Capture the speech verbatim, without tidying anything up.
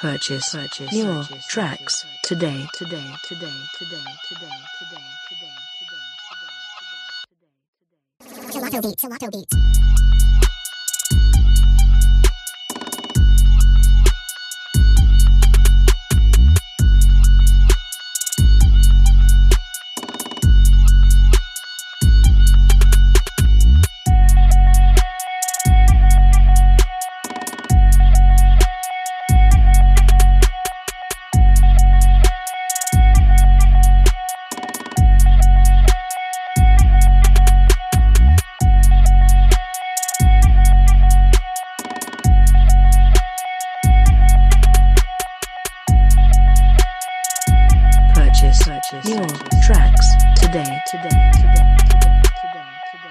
Purchase, purchase your purchase, tracks purchase, today. Today, today, today, today, today, today, today, today, today, today, today. Gelato Beats, Gelato Beats. Purchase your tracks today, today, today, today, today, today.